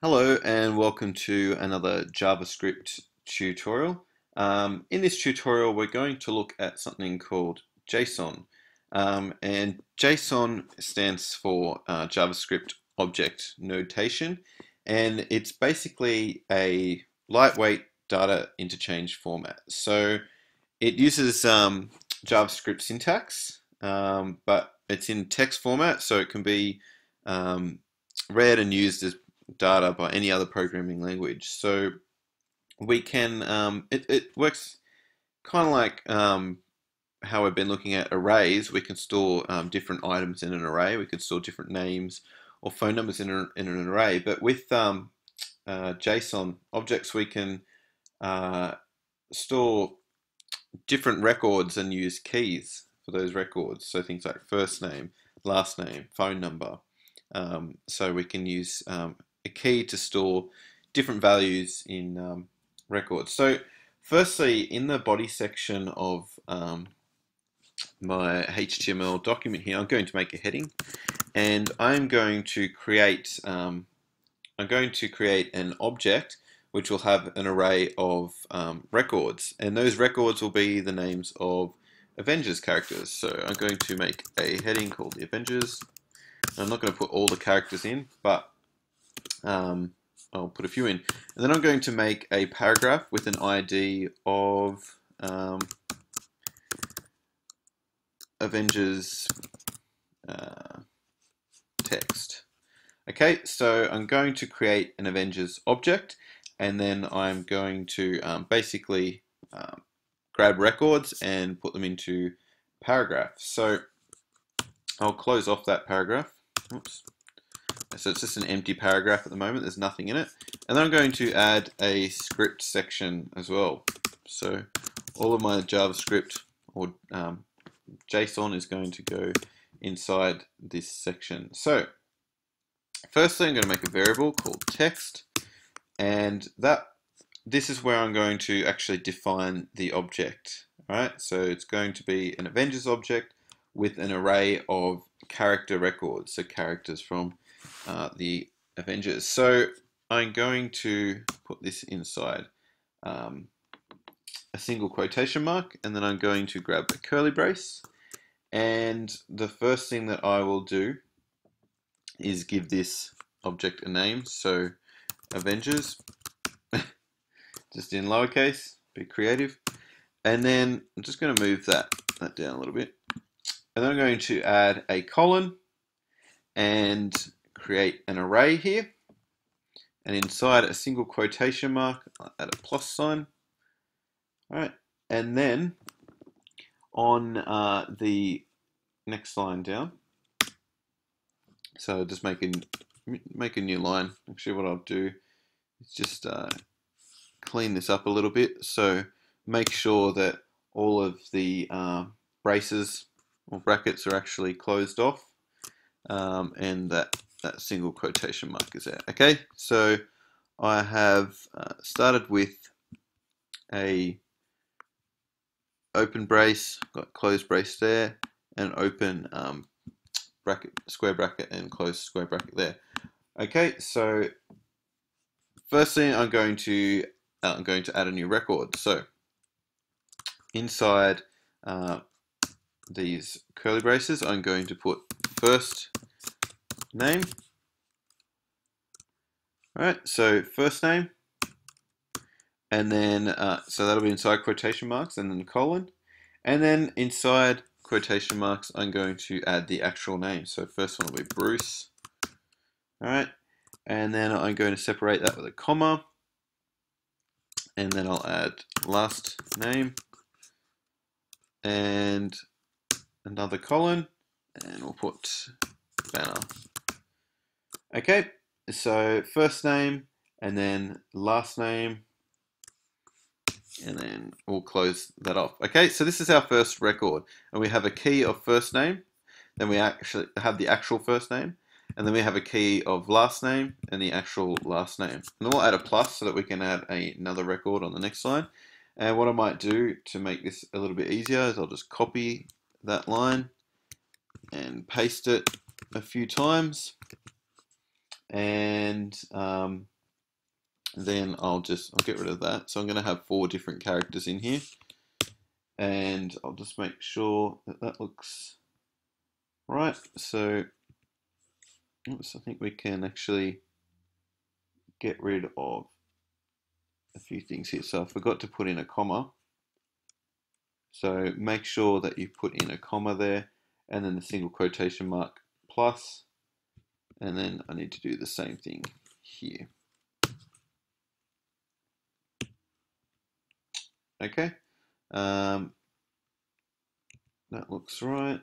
Hello and welcome to another JavaScript tutorial. In this tutorial we're going to look at something called JSON. And JSON stands for JavaScript Object Notation, and it's basically a lightweight data interchange format. So it uses JavaScript syntax, but it's in text format, so it can be read and used as data by any other programming language. So we can it works kind of like how we've been looking at arrays. We can store different items in an array. We could store different names or phone numbers in an array. But with JSON objects, we can store different records and use keys for those records. So things like first name, last name, phone number. So we can use a key to store different values in records. So firstly, in the body section of my HTML document here, I'm going to make a heading, and I'm going to create an object which will have an array of records, and those records will be the names of Avengers characters. So I'm going to make a heading called the Avengers. I'm not going to put all the characters in, but I'll put a few in. And then I'm going to make a paragraph with an ID of Avengers text. Okay, so I'm going to create an Avengers object, and then I'm going to basically grab records and put them into paragraphs. So I'll close off that paragraph. Oops. So it's just an empty paragraph at the moment, there's nothing in it. And then I'm going to add a script section as well. So all of my JavaScript or JSON is going to go inside this section. So firstly, I'm going to make a variable called text, and this is where I'm going to actually define the object. Alright, so it's going to be an Avengers object with an array of character records, so characters from the Avengers. So I'm going to put this inside a single quotation mark, and then I'm going to grab the curly brace, and the first thing that I will do is give this object a name. So Avengers, just in lowercase, be creative. And then I'm just going to move that down a little bit. And then I'm going to add a colon and create an array here, and inside a single quotation mark I'll add a plus sign. Alright, and then on the next line down, so just make a new line. Actually, what I'll do is just clean this up a little bit, so make sure that all of the braces or brackets are actually closed off, and that single quotation mark is out. Okay, so I have started with a open brace, got closed brace there, and open bracket, square bracket, and closed square bracket there. Okay, so first thing I'm going to add a new record. So inside these curly braces, I'm going to put first name. Alright, so first name, and then so that'll be inside quotation marks, and then colon, and then inside quotation marks I'm going to add the actual name. So first one will be Bruce. Alright, and then I'm going to separate that with a comma, and then I'll add last name and another colon, and we'll put Banner. Okay, so first name, and then last name, and then we'll close that off. Okay, so this is our first record, and we have a key of first name, then we actually have the actual first name, and then we have a key of last name and the actual last name. And then we'll add a plus so that we can add another record on the next line. And what I might do to make this a little bit easier is I'll just copy that line and paste it a few times, And then I'll get rid of that. So I'm going to have 4 different characters in here. And I'll just make sure that that looks right. So oops, I think we can actually get rid of a few things here. So I forgot to put in a comma. So make sure that you put in a comma there and then the single quotation mark plus. And then I need to do the same thing here. Okay. That looks right.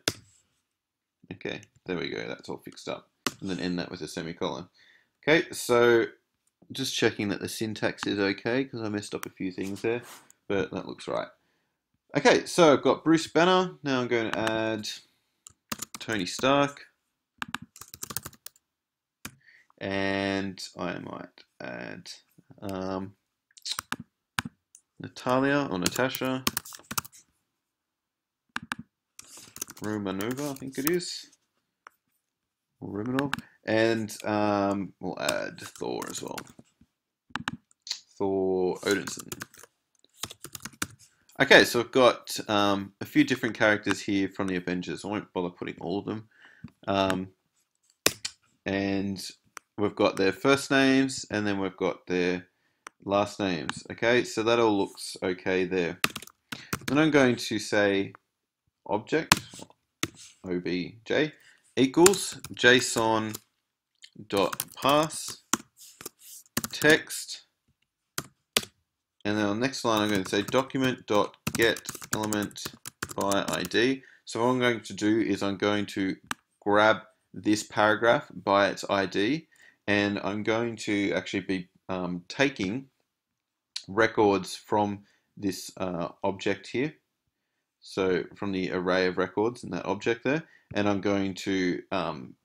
Okay, there we go. That's all fixed up. And then end that with a semicolon. Okay, so just checking that the syntax is okay because I messed up a few things there, but that looks right. Okay, so I've got Bruce Banner. Now I'm going to add Tony Stark. And I might add Natalia or Natasha Romanova, I think it is. Or Romanov. And we'll add Thor as well. Thor Odinson. Okay, so I've got a few different characters here from the Avengers. I won't bother putting all of them. And we've got their first names, and then we've got their last names. Okay, so that all looks okay there. Then I'm going to say object, obj, equals JSON.parse text. And then on the next line, I'm going to say document.getElementById. So what I'm going to do is I'm going to grab this paragraph by its ID, and I'm going to actually be taking records from this object here. So from the array of records in that object there, and I'm going to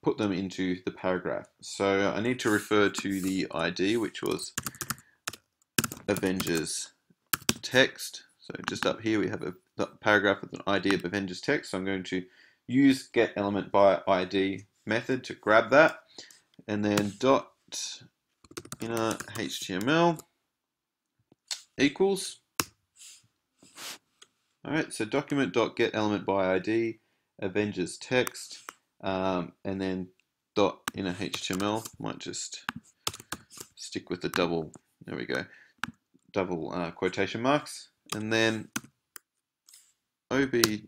put them into the paragraph. So I need to refer to the ID, which was Avengers text. So just up here we have the paragraph with an ID of Avengers text. So I'm going to use get element by ID method to grab that, and then dot inner HTML equals. All right, so document dot get element by ID Avengers text, and then dot inner HTML. Might just stick with the double. There we go. Double quotation marks, and then obj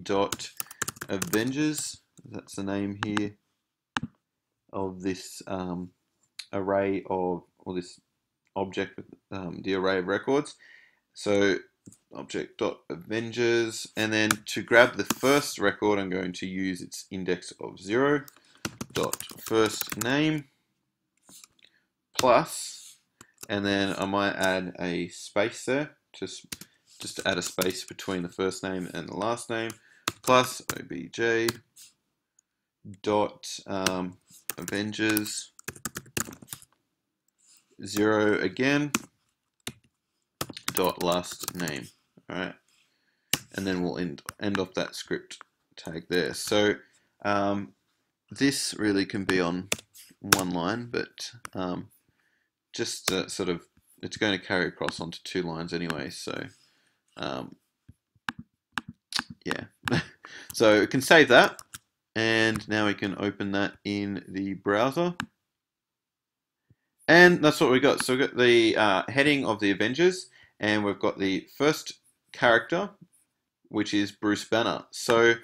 dot Avengers, that's the name here of this array of, or this object with the array of records. So object dot Avengers, and then to grab the first record I'm going to use its index of 0 dot first name plus, and then I might add a space there, just to add a space between the first name and the last name, plus obj dot Avengers 0 again dot last name. All right, and then we'll end off that script tag there. So this really can be on one line, but just sort of, it's going to carry across onto 2 lines anyway, so yeah. So we can save that, and now we can open that in the browser, and that's what we got. So we've got the heading of the Avengers, and we've got the first character, which is Bruce Banner. So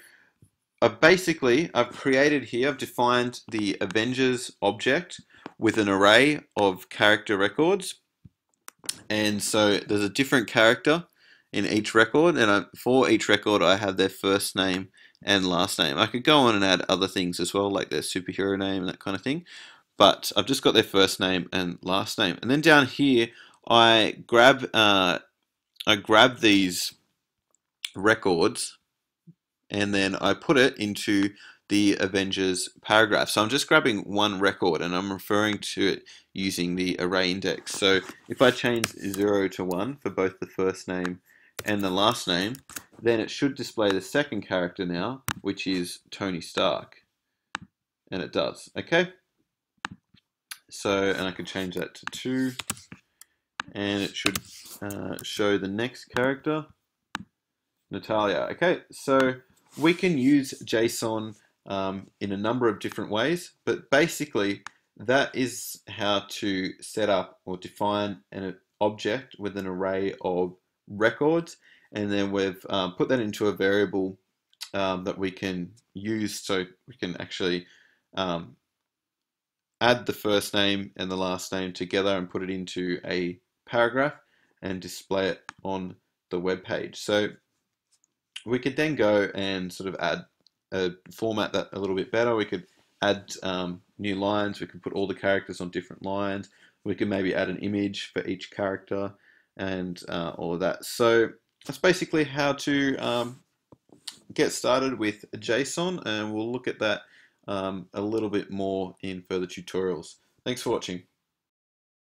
basically I've created here, I've defined the Avengers object with an array of character records, and so there's a different character in each record, and for each record I have their first name and last name. I could go on and add other things as well, like their superhero name and that kind of thing, but I've just got their first name and last name. And then down here I grab these records, and then I put it into the Avengers paragraph. So I'm just grabbing one record, and I'm referring to it using the array index. So if I change 0 to 1 for both the first name and the last name, then it should display the second character now, which is Tony Stark. and it does. Okay, so, and I can change that to 2, and it should show the next character, Natalia. Okay, so we can use JSON in a number of different ways, but basically that is how to set up or define an object with an array of records, and then we've put that into a variable that we can use, so we can actually add the first name and the last name together and put it into a paragraph and display it on the web page. So we could then go and sort of add a format that a little bit better. We could add new lines, we could put all the characters on different lines, we could maybe add an image for each character and all of that. So that's basically how to get started with JSON, and we'll look at that a little bit more in further tutorials. Thanks for watching.